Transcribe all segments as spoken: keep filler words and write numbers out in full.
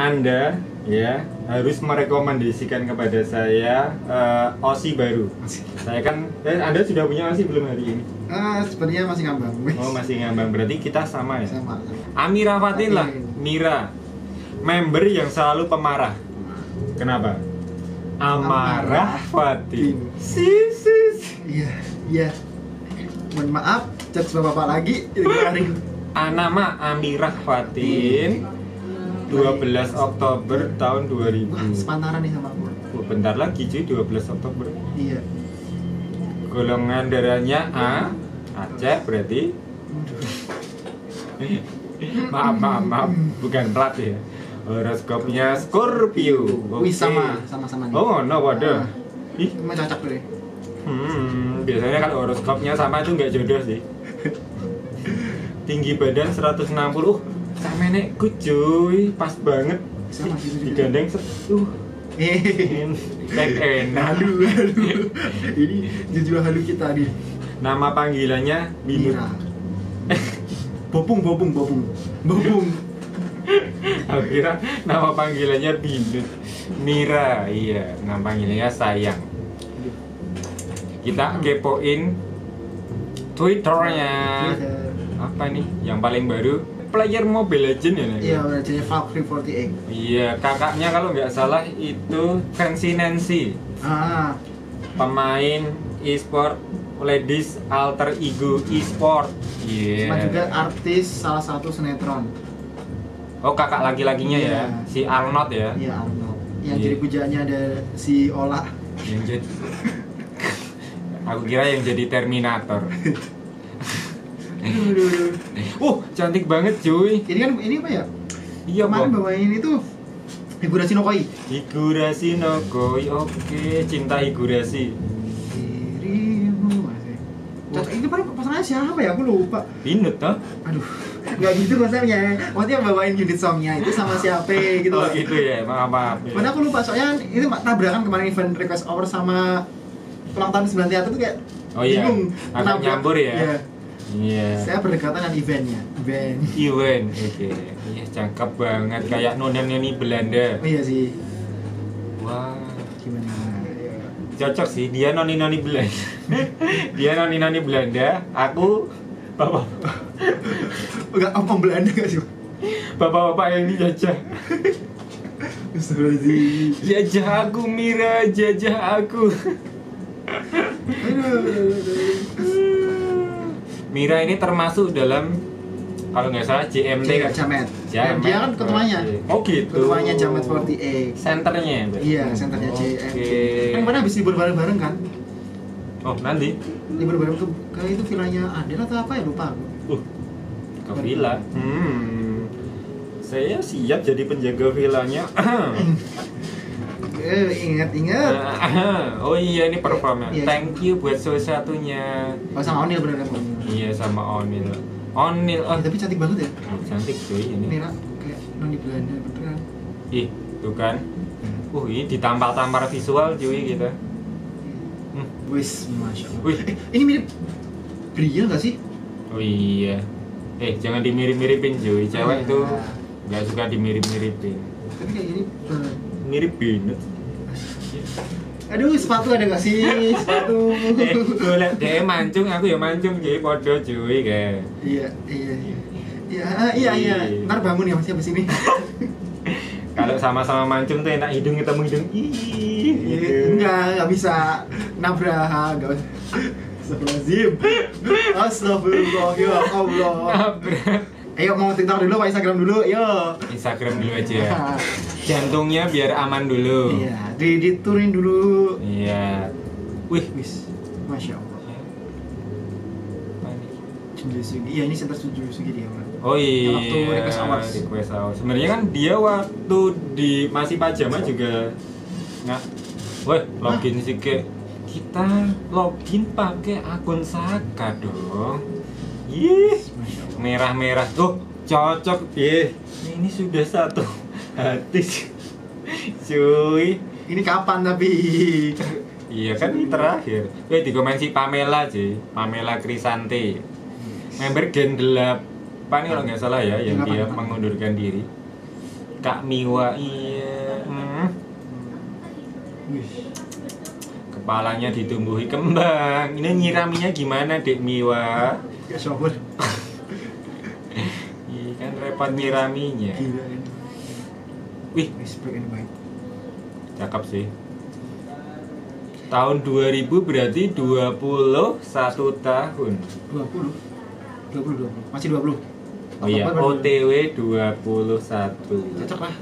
Anda ya harus merekomendasikan kepada saya uh, O S I baru. Saya kan, Anda sudah punya O S I belum hari ini? Uh, sebenarnya masih ngambang. Oh, masih ngambang, berarti kita sama ya? Sama, sama. Amirah Fatin lah, Mira, member yang selalu pemarah. Kenapa? Amirah Fatin. Sis, sis. Iya, iya. Mohon maaf, chat sama bapak lagi. Nama Amirah Fatin, dua belas Oktober tahun dua ribu. Wah, sepantaran nih sama aku. Oh, bentar lagi cuy, dua belas Oktober. Iya. Golongan darahnya A, Aceh berarti. Maaf, maaf, maaf, bukan plat ya. Horoskopnya Scorpio. Wih, okay. sama, sama-sama nih. Oh, no, waduh. Nah, ih, emang cocok deh. Hmm, biasanya kalau horoskopnya sama itu nggak jodoh sih. Tinggi badan seratus enam puluh, uh, sama nenekku cuy, pas banget. Sama gitu. Digandeng set, uh. Enak, enak. Halu, halu. Ini jujur halu kita nih. Nama panggilannya Mira. Bopung, bopung, bopung. Bopung. Akhirnya nama panggilannya Bindut. Mira, iya, nama panggilannya sayang. Kita kepoin Twitternya. Apa nih yang paling baru? Player Mobile Legends ya? Iya, Mobile Legends Valkyrie empat delapan. Iya, kakaknya kalau nggak salah itu Fancy Nancy. Ah. Pemain e-sport ladies alter ego e-sport. Iya. Yeah. Sama juga artis salah satu sinetron. Oh, kakak laki-lakinya yeah. Ya, si Arnold ya? Iya, Arnold. Yang yeah. Jadi pujaannya ada si Ola. Yang jadi... Aku kira yang jadi Terminator. Uh, cantik banget cuy. Ini kan ini apa ya? Iya, kemarin bawain itu Higurashi no Koi. Higurashi no Koi. Oke, okay. Cinta Higurashi. Dirimu asik. Cocok ini pada pasangannya siapa ya? Aku lupa. Binut toh? Aduh, nggak gitu konsepnya. Maksudnya bawain unit songnya itu sama siapa gitu. Oh, gitu ya. Maaf, maaf. Padahal aku lupa soalnya itu tabrakan kemarin event request over sama ulang tahun sembilan puluh satu tuh kayak. Oh iya. Bingung. Agak nyambur ya. Iya. Yeah. Saya berdekatan dengan eventnya. Event. Event. Oke. Okay. Iya, cakep banget kayak noni-noni Belanda. Oh iya sih. Wah, gimana? Cocok sih dia noni-noni Belanda. Dia noni-noni Belanda, aku bapak. Enggak apa Belanda enggak sih? Bapak-bapak yang dijajah. Astagfirullahaladzim. Jajah aku Mira, jajah aku. Mira ini termasuk dalam kalau nggak salah C M D kan? Jamet. Jamet. Dia kan ketuanya. Oh gitu. Ketuanya Jamet empat delapan. Senternya. Iya, senternya C M D. Kan pernah habis libur bareng-bareng kan? Oh, nanti. Libur bareng tuh kayak itu vilanya Adel atau apa ya lupa aku. Uh. Ke villa. Hmm. Saya siap jadi penjaga vilanya. Eh, ingat-ingat. Oh iya, ini performnya. Iya, thank you buat salah satunya. Oh, sama Onil beneran. Iya, sama Onil. Onil. Oh. Ya, tapi cantik banget ya. Oh, cantik cuy ini. Mira kayak non di Belanda beneran. Ih, tuh kan. Hmm. Uh, ini ditampar-tampar visual cuy gitu. Hmm. Wis, masyaallah. Wih, eh, ini mirip Bria enggak sih? Oh iya. Eh, jangan dimirip-miripin cuy. Cewek itu ah. Enggak suka dimirip-miripin. Tapi kayak ini mirip banget. Aduh, sepatu ada gak sih? Sepatu. Eh, gue liat deh mancung, aku ya mancung cuy, podo cuy kayak. Iya, iya, iya. Iya, iya, iya. Ntar bangun ya masih abis ini. Kalau sama-sama mancung tuh enak hidung ketemu hidung. Ih, gitu. Enggak, enggak bisa nabrak, enggak bisa. Astagfirullahaladzim. Astagfirullahaladzim. Nabrak. Ayo mau TikTok dulu, apa Instagram dulu? Yo. Instagram dulu aja ya. Jantungnya biar aman dulu. Iya, diturin dulu. Iya. Wih, wis. Masya Allah. Iya, ini center Sunju Sugi dia. Oh iya. Waktu request hours. Request hours. Sebenarnya kan dia waktu di masih pajama juga. Nah, woi login sih ke. Kita login pakai akun Saka dong. Ih, merah-merah tuh cocok. Ih, ini sudah satu hati cuy. Ini kapan tapi? Iya kan ini terakhir. Wih, di komen si Pamela cuy, Pamela Krisanti. Member Gen delapan kalau nggak salah ya, yang dia mengundurkan diri. Kak Miwa, iya. Hmm. Kepalanya ditumbuhi kembang. Ini nyiraminya gimana, Dek Miwa? Gak sabar. Iya kan repot nyiraminya. Gila ini. Wih, cakep sih. Tahun dua ribu berarti dua puluh satu tahun. dua puluh. dua puluh, dua puluh. Masih dua puluh. Oh iya, O T W dua puluh satu. Cocok lah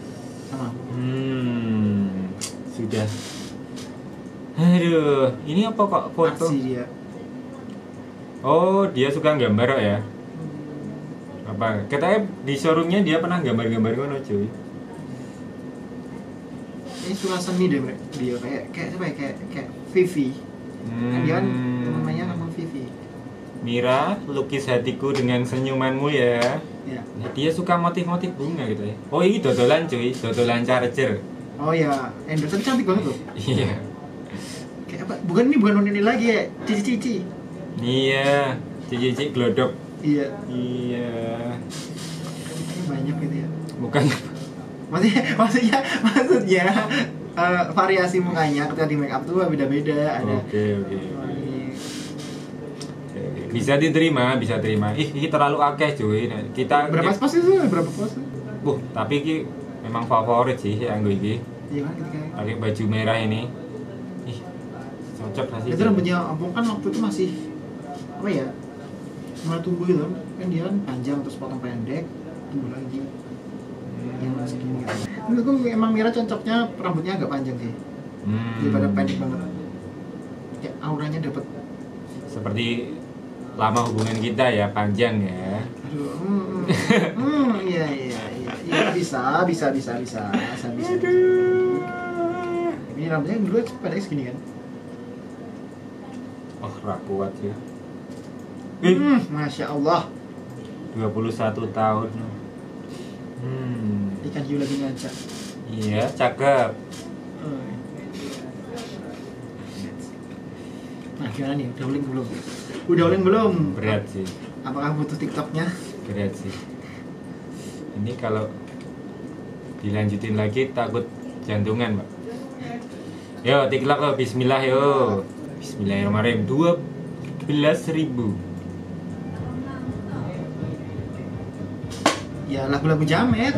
sama. Hmm. Sudah. Aduh, ini apa kok foto? Aksi dia. Oh, dia suka gambar kok ya? Apa? Katanya di showroomnya dia pernah gambar-gambar ngono, cuy. Ini suka seni deh dia, kayak kayak apa ya? Kayak kayak Fifi. Hmm. Kan dia kan namanya nama Fifi. Mira, lukis hatiku dengan senyumanmu ya. Ya. Nah, dia suka motif-motif bunga gitu ya. Oh ini dodolan cuy, dodolan charger. Oh iya, Anderson cantik banget loh. Iya. Kayak apa? Bukan ini bukan ini lagi ya, cici-cici. Iya, cici-cici glodok. Iya. Iya. Ini banyak gitu ya. Bukan. Maksudnya, maksudnya, maksudnya uh, variasi mukanya ketika di make up tuh beda-beda. Ada. Oke oke. Bisa diterima, bisa terima. Ih, ini terlalu akeh cuy. Kita berapa pos itu? Berapa pos? Buh, tapi ini memang favorit sih yang gue ini. Iya, pakai baju merah ini. Ih, cocok sih. Itu rambutnya Ampong kan waktu itu masih apa ya? Mulai tumbuh gitu kan, dia kan panjang terus potong pendek, tumbuh lagi. Yang masih gini. Menurutku memang Mira cocoknya rambutnya agak panjang sih. Hmm. Daripada pendek banget. Ya, auranya dapat. Seperti lama hubungan kita ya, panjang ya. Aduh, hmm, hmm, iya, iya, iya, iya, bisa, bisa, bisa, bisa, bisa, bisa. Ini rambutnya dulu pendek segini kan? Oh, rakuat ya. Hmm, masya Allah. dua puluh satu tahun. Hmm. Ikan hiu lagi ngajak. Iya, cakep. Nah, gimana nih? Udah link belum? Udah link belum? Berat sih. Apakah butuh TikToknya? Berat sih. Ini kalau dilanjutin lagi takut jantungan, Pak. Yo, TikTok lo, bismillah yo. Bismillahirrahmanirrahim. dua belas ribu. Ya, lagu-lagu jamet.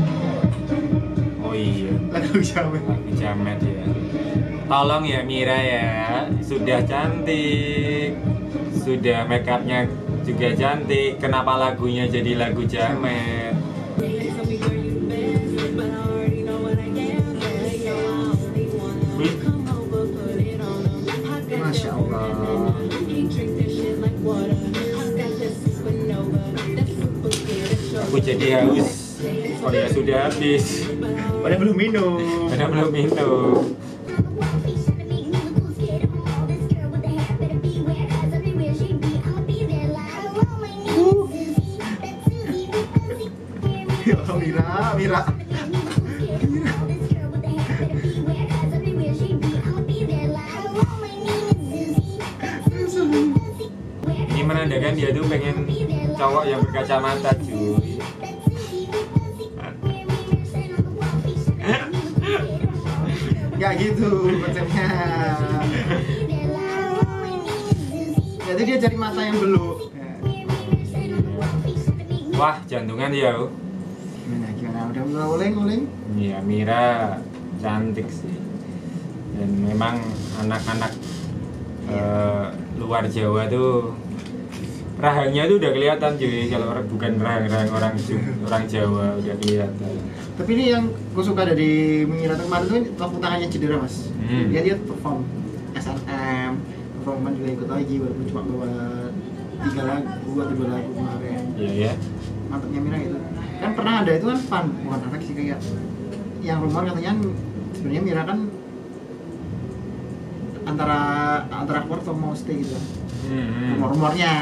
Oh iya. Lagu jamet. Lagu jamet ya. Tolong ya Mira ya, sudah cantik, sudah make upnya juga cantik, kenapa lagunya jadi lagu jamet? Masya Allah. Aku jadi haus, soalnya sudah habis. Padahal belum minum. Padahal belum minum. Mira, Mira. Ini menandakan dia tuh pengen cowok yang berkacamata cuy. Gak gitu konsepnya. Jadi dia cari mata yang beluk. Wah, jantungan dia. Udah mulai oleng-oleng. Iya, Mira cantik sih. Dan memang anak-anak iya. uh, luar Jawa tuh rahangnya tuh udah kelihatan cuy. Kalau bukan rahang-rahang orang orang Jawa udah kelihatan. Tapi ini yang gue suka dari Mira kemarin tuh waktu tangannya cedera, Mas. Hmm. Dia dia perform S N M, performan juga ikut lagi walaupun cuma bawa tiga lagu atau dua lagu kemarin. Iya, ya. Mantapnya Mira itu. Kan pernah ada itu kan fun, bukan anak sih kayak yang rumor katanya sebenarnya Mira kan antara antara keluar atau mau stay gitu. Hmm. Rumor-rumornya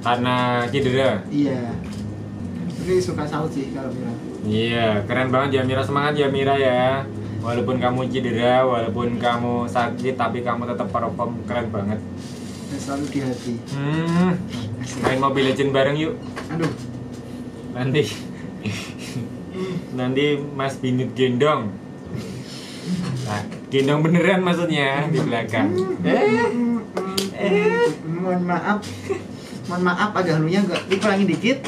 karena cedera. Iya. Tapi suka salut sih kalau Mira. Iya, keren banget ya Mira, semangat ya Mira ya. Walaupun kamu cedera, walaupun kamu sakit, tapi kamu tetap perform keren banget. Dan selalu di hati. Hmm. Main Mobile Legends bareng yuk. Aduh. Nanti. nanti Mas Binit gendong. Nah, gendong beneran maksudnya di belakang. Eh, eh, mohon maaf, mohon maaf agak halunya nggak dikurangi dikit.